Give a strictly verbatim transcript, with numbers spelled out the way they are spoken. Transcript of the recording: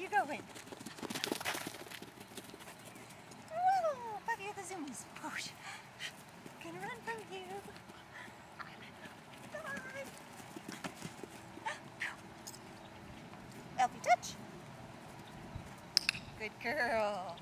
you going? Oh, buddy of the zoomies. Gosh, I'm gonna run from you. Bye. Elfie touch. Good girl.